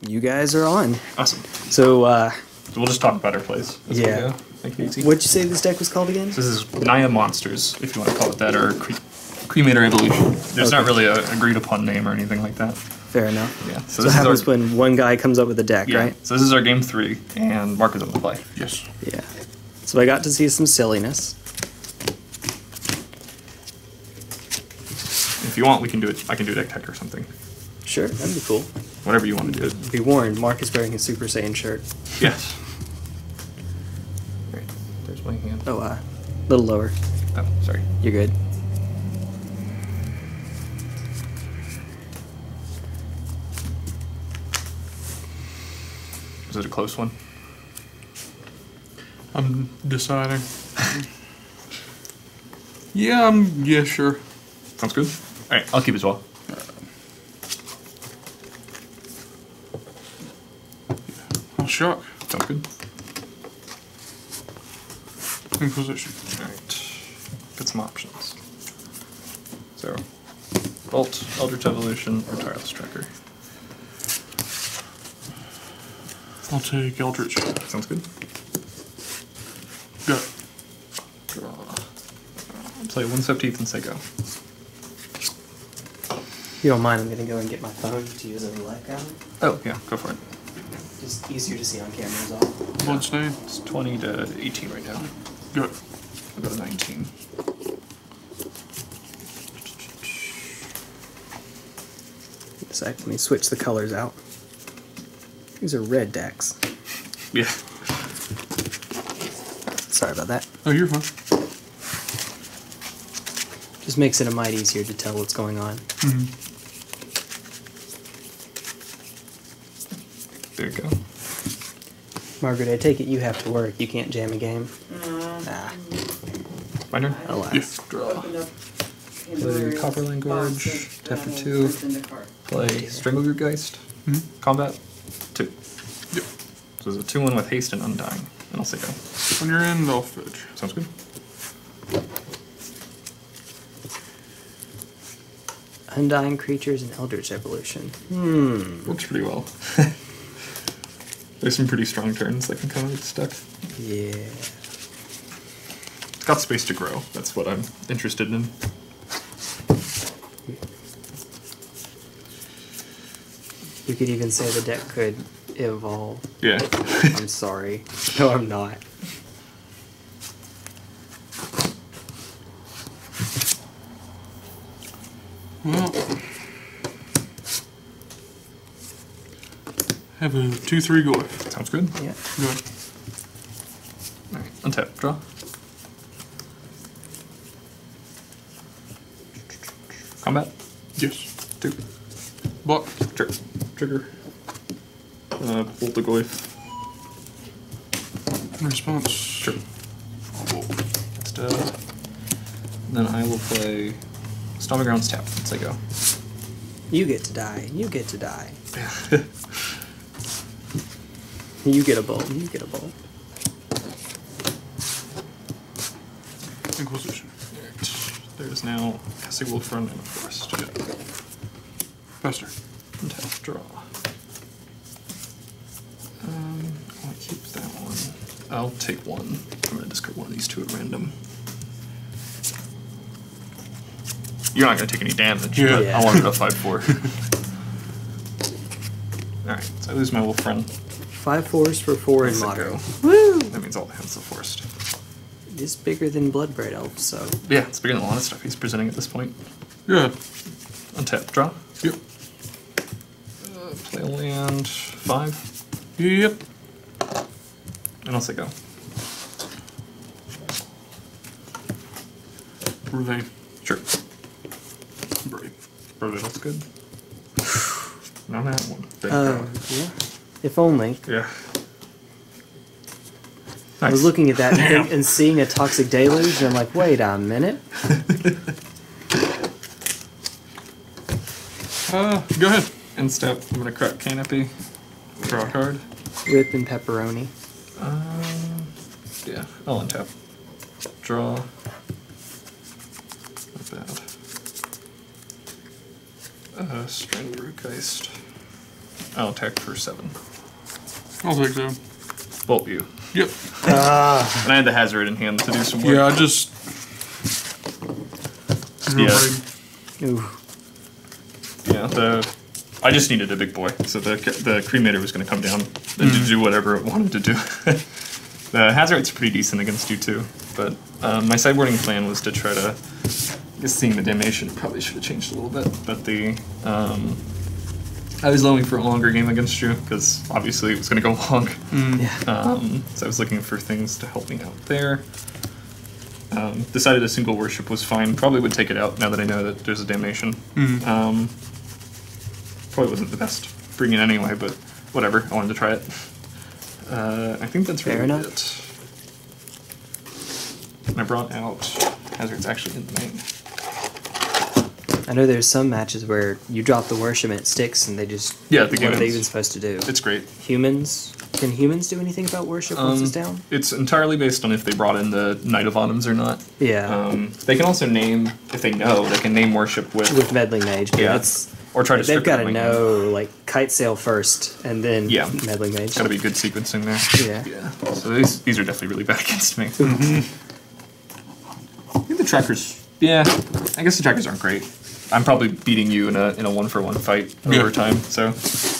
You guys are on. Awesome. So we'll just talk about our plays. That's yeah. Make it easy. What'd you say this deck was called again? So this is Naya Monsters, if you want to call it that, or Cremator Evolution. There's not really an agreed upon name or anything like that. Fair enough. Yeah. So this happens when one guy comes up with a deck, right? So this is our game 3, and Mark is on the play. Yes. Yeah. So I got to see some silliness. If you want, we can do it. I can do a deck tech or something. Sure, that'd be cool. Whatever you want to do. Be warned, Mark is wearing his Super Saiyan shirt. Yes. Right, there's my hand. Oh, a little lower. Oh, sorry. You're good. Is it a close one? I'm deciding. Yeah, yeah, sure. Sounds good. All right, I'll keep it as well. Oh, shock. Sounds good. Inquisition. All right. Got some options. So, Bolt, Eldritch Evolution, or Tireless Tracker. I'll take Eldritch. Sounds good. Go. Draw. Play 1/17 and say go. You don't mind, I'm going to go and get my phone to use as a light guide. Oh, yeah, go for it. Just easier to see on camera is all. What's name? It's 20 to 18 right now. Good. I've got a 19. So let me switch the colors out. These are red decks. Yeah. Sorry about that. Oh, you're fine. Just makes it a mite easier to tell what's going on. Mm-hmm. There you go. Margaret, I take it you have to work. You can't jam a game. Nah. My turn? Alas. Yeah. Draw. Play Copperline Gorge. Tap for 2. Play Strangleroot Geist. Mm-hmm. Combat. 2. Yep. So there's a 2-1 with haste and undying. And I'll say go. On your end, I'll fetch. Sounds good. Undying creatures and Eldritch Evolution. Hmm. Works pretty well. There's some pretty strong turns that can come out of this deck. Yeah. It's got space to grow. That's what I'm interested in. You could even say the deck could evolve. Yeah. I'm sorry. No, I'm not. Well... have a 2-3 Goyf. Sounds good. Yeah. Good. Alright, untap, draw. Combat? Yes. 2. Block. Trigger. Bolt the Goyf. Response. Sure. Then I will play Stomping Grounds tap. Let's say go. You get to die. You get to die. You get a bolt. You get a bolt. Inquisition. There's now Cassie Wolfrun and a forest. Faster. And tap, draw. I want to keep that one. I'll take one. I'm going to discard one of these two at random. You're not going to take any damage, yeah. But yeah. I wanted a 5-4. Alright, so I lose my Wolfrun. 5/4s for 4 in Modern. Woo! That means all the hands are forced. It is bigger than Bloodbraid Elf, so... yeah, it's bigger than a lot of stuff he's presenting at this point. Yeah. Untap, draw. Yep. Play a land. 5. Yep. And I'll say go. Brevain. Sure. Brevain, that's good. Not that one. Yeah. If only. Yeah. Nice. I was looking at that and seeing a Toxic Deluge, and I'm like, wait a minute. Go ahead. End step. I'm going to crack Canopy. Draw a card. Whip and Pepperoni. Yeah, I'll untap. Draw. Not bad. Strangleroot Geist. I'll attack for 7. I'll take 7. Bolt you. Yep. And I had the Hazoret in hand to do some work. Yeah, I just... Yeah. Ooh. Yeah, the... I just needed a big boy, so the cremator was going to come down and do whatever it wanted to do. The Hazoret's pretty decent against you too, but my sideboarding plan was to try to... Just seeing the damnation probably should have changed a little bit, but the... I was longing for a longer game against you, because obviously it was going to go long. Yeah. So I was looking for things to help me out there. Decided a single worship was fine. Probably would take it out now that I know that there's a damnation. Probably wasn't the best bringing it anyway, but whatever. I wanted to try it. I think that's really it. And I brought out Hazoret's actually in the main. I know there's some matches where you drop the worship and it sticks and they just... Yeah, the game what are they even supposed to do? It's great. Humans? Can humans do anything about worship once it's down? It's entirely based on if they brought in the Knight of Autumns or not. Yeah. They can also name, if they know, they can name worship with... With Meddling Mage. But yeah. That's, or try to they've strip got to know, game. Like, Kite Sail first and then Meddling Mage. It's got to be good sequencing there. Yeah. So these are definitely really bad against me. I think the trackers... Yeah, I guess the trackers aren't great. I'm probably beating you in a 1-for-1 fight over time, so